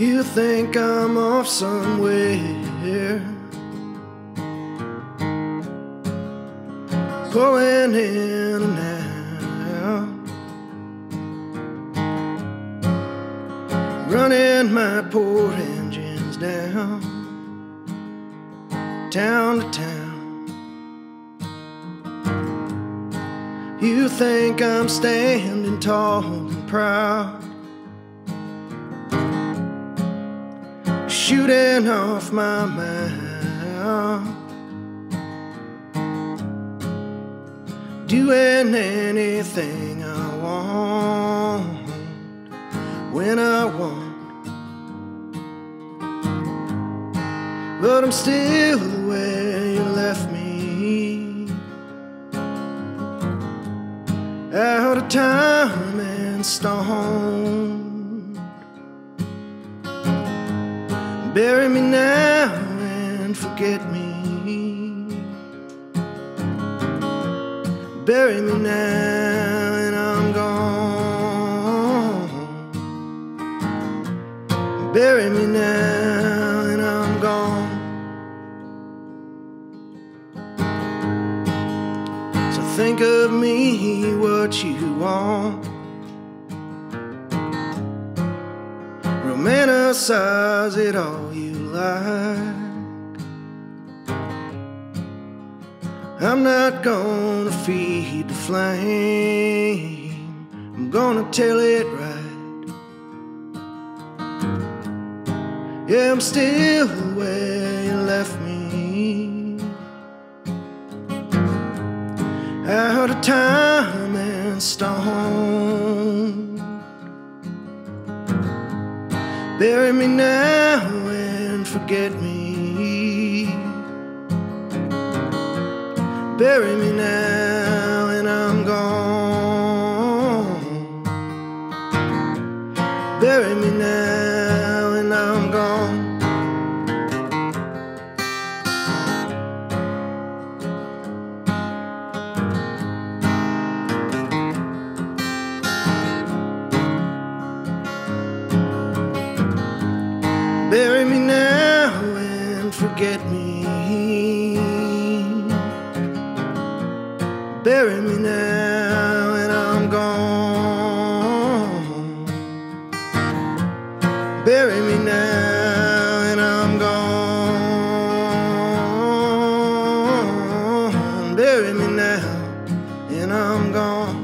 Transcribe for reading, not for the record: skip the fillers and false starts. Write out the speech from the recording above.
You think I'm off somewhere, pulling in and out, running my poor engines down, town to town. You think I'm standing tall and proud, shooting off my mouth, doing anything I want, when I want. But I'm still where you left me, out of time and stone. Bury me now and forget me, bury me now and I'm gone, bury me now and I'm gone. So think of me what you want, romanticize it all you like. I'm not gonna feed the flame, I'm gonna tell it right. Yeah, I'm still where you left me, out of time and stone. Bury me now and forget me, bury me now and I'm gone, bury me now and I'm gone. Bury me now and forget me, bury me now and I'm gone, bury me now and I'm gone, bury me now and I'm gone.